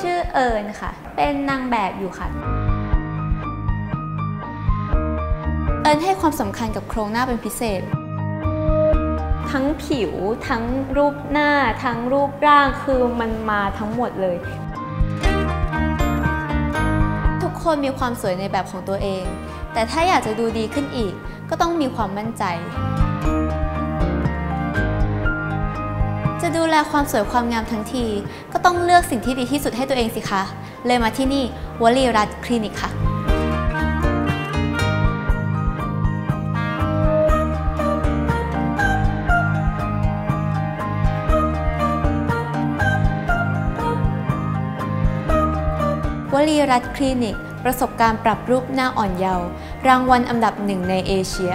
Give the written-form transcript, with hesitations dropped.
ชื่อเอิญค่ะเป็นนางแบบอยู่ค่ะเอิญให้ความสำคัญกับโครงหน้าเป็นพิเศษทั้งผิวทั้งรูปหน้าทั้งรูปร่างคือมันมาทั้งหมดเลยทุกคนมีความสวยในแบบของตัวเองแต่ถ้าอยากจะดูดีขึ้นอีกก็ต้องมีความมั่นใจจะดูแลความสวยความงามทั้งทีก็ต้องเลือกสิ่งที่ดีที่สุดให้ตัวเองสิคะเลยมาที่นี่วลีรัตน์คลินิกค่ะวลีรัตน์คลินิกประสบการณ์ปรับรูปหน้าอ่อนเยาว์รางวัลอันดับ 1ในเอเชีย